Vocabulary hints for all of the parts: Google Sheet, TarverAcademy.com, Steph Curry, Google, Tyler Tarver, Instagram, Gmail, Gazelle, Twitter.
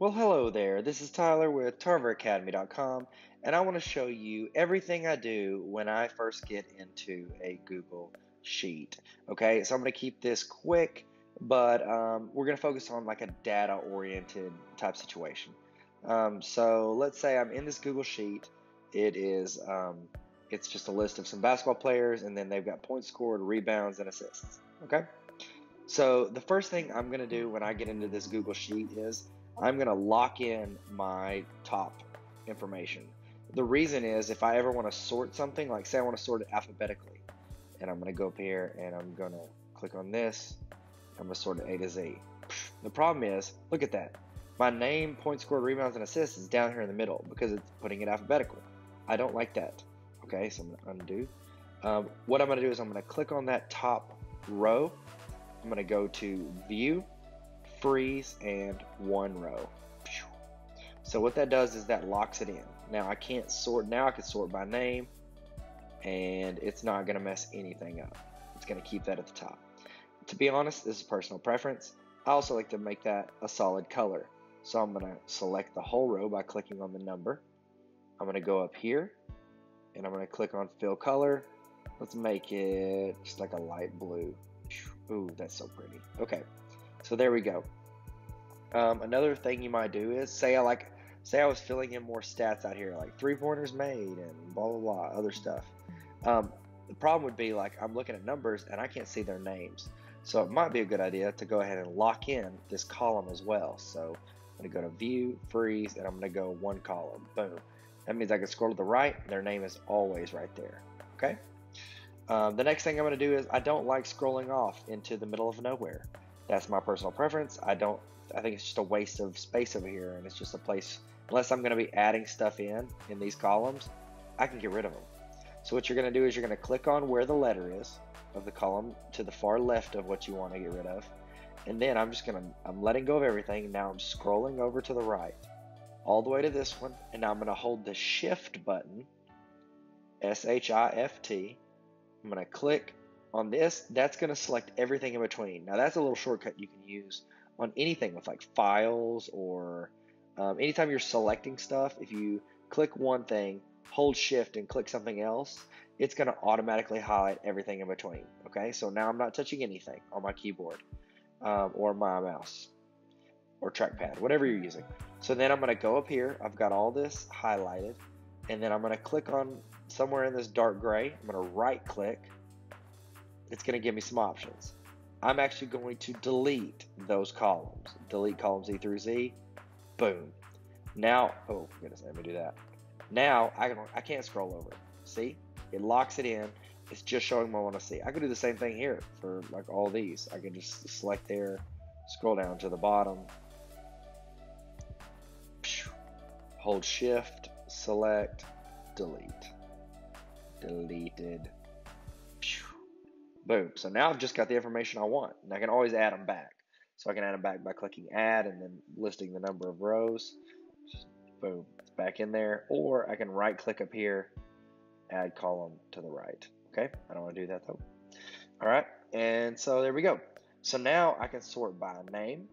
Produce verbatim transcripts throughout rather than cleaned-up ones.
Well, hello there, this is Tyler with Tarver Academy dot com, and I want to show you everything I do when I first get into a Google Sheet. Okay, so I'm going to keep this quick, but um, we're going to focus on like a data-oriented type situation. Um, so let's say I'm in this Google Sheet. It is, um, it's just a list of some basketball players, and then they've got points scored, rebounds, and assists. Okay, so the first thing I'm going to do when I get into this Google Sheet is I'm going to lock in my top information. The reason is if I ever want to sort something, like say I want to sort it alphabetically, and I'm going to go up here and I'm going to click on this. I'm going to sort it A to Z. The problem is, look at that. My name, points scored, rebounds, and assists is down here in the middle because it's putting it alphabetical. I don't like that. Okay, so I'm going to undo. Um, what I'm going to do is I'm going to click on that top row. I'm going to go to View, Freeze, and One Row. So what that does is that locks it in. Now I can't sort, now I can sort by name, and it's not gonna mess anything up. It's gonna keep that at the top. To be honest, this is personal preference. I also like to make that a solid color. So I'm gonna select the whole row by clicking on the number. I'm gonna go up here, and I'm gonna click on Fill Color. Let's make it just like a light blue. Ooh, that's so pretty. Okay. So there we go. Um, another thing you might do is say I like, say I was filling in more stats out here, like three pointers made and blah, blah, blah, other stuff. Um, the problem would be like, I'm looking at numbers and I can't see their names. So it might be a good idea to go ahead and lock in this column as well. So I'm going to go to View, Freeze, and I'm going to go one column. Boom. That means I can scroll to the right. Their name is always right there. Okay. Um, the next thing I'm going to do is I don't like scrolling off into the middle of nowhere. That's my personal preference. I don't, I think it's just a waste of space over here, and it's just a place, unless I'm gonna be adding stuff in, in these columns, I can get rid of them. So what you're gonna do is you're gonna click on where the letter is of the column to the far left of what you wanna get rid of. And then I'm just gonna, I'm letting go of everything. Now I'm scrolling over to the right, all the way to this one. And now I'm gonna hold the Shift button, S H I F T. I'm gonna click on this. That's going to select everything in between. Now that's a little shortcut you can use on anything with like files or um, anytime you're selecting stuff. If you click one thing, hold Shift and click something else, it's going to automatically highlight everything in between. Okay, so now I'm not touching anything on my keyboard um, or my mouse or trackpad, whatever you're using. So then I'm going to go up here. I've got all this highlighted, and then I'm going to click on somewhere in this dark gray. I'm going to right click. It's going to give me some options. I'm actually going to delete those columns. Delete columns E through Z. Boom. Now, oh goodness, let me do that. Now I can I can't scroll over. See, it locks it in. It's just showing what I want to see. I could do the same thing here for like all these. I can just select there, scroll down to the bottom, hold Shift, select, delete, deleted. Boom. So now I've just got the information I want, and I can always add them back. So I can add them back by clicking add and then listing the number of rows. Just boom, it's back in there. Or I can right click up here, add column to the right. Okay. I don't want to do that though. All right. And so there we go. So now I can sort by name.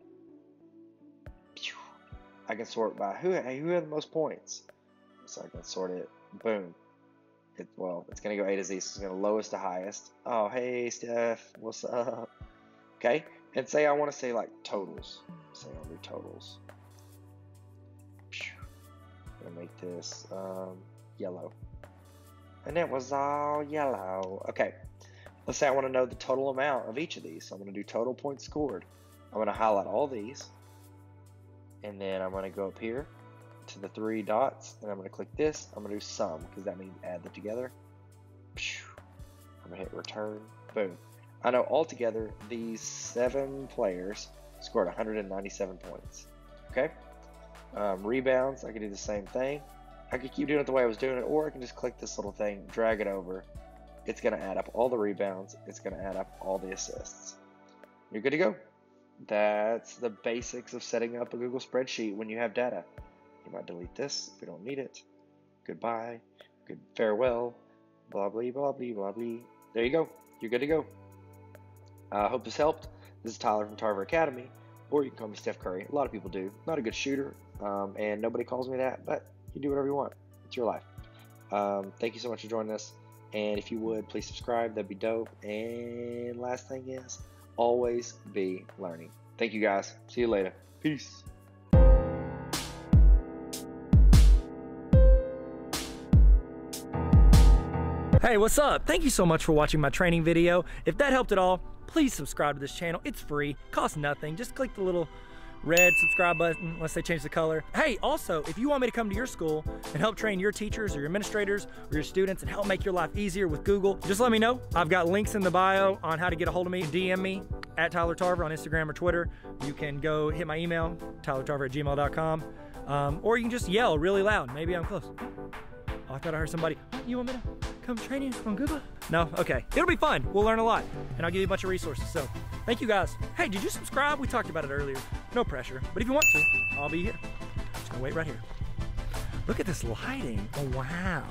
I can sort by who, who had the most points. So I can sort it. Boom. It, well, it's going to go A to Z, so it's going to lowest to highest. Oh, hey, Steph, what's up? Okay, and say I want to say, like, totals. Say I'll do totals. I'm going to make this um, yellow. And it was all yellow. Okay, let's say I want to know the total amount of each of these. So I'm going to do total points scored. I'm going to highlight all these. And then I'm going to go up here to the three dots, and I'm going to click this. I'm going to do sum because that means add them together. I'm going to hit return. Boom. I know altogether these seven players scored one hundred ninety-seven points. Okay. Um, rebounds. I could do the same thing. I could keep doing it the way I was doing it, or I can just click this little thing, drag it over. It's going to add up all the rebounds. It's going to add up all the assists. You're good to go. That's the basics of setting up a Google spreadsheet when you have data. You might delete this if we don't need it. Goodbye. Good farewell. Blah, blah, blah, blah, blah, blah. There you go. You're good to go. I uh, hope this helped. This is Tyler from Tarver Academy. or you can call me Steph Curry. A lot of people do. Not a good shooter, um, and nobody calls me that, but you do whatever you want. It's your life. Um, thank you so much for joining us, and if you would, please subscribe. That'd be dope. And last thing is, always be learning. Thank you, guys. See you later. Peace. Hey, what's up? Thank you so much for watching my training video. If that helped at all, please subscribe to this channel. It's free, costs nothing. Just click the little red subscribe button unless they change the color. Hey, also, if you want me to come to your school and help train your teachers or your administrators or your students and help make your life easier with Google, just let me know. I've got links in the bio on how to get a hold of me. D M me at Tyler Tarver on Instagram or Twitter. You can go hit my email, tyler tarver at gmail dot com, um, or you can just yell really loud. Maybe I'm close. Oh, I thought I heard somebody. What, you want me to come train you on Google? No? Okay. It'll be fun. We'll learn a lot, and I'll give you a bunch of resources. So thank you, guys. Hey, did you subscribe? We talked about it earlier. No pressure, but if you want to, I'll be here. Just gonna wait right here. Look at this lighting. Oh, wow.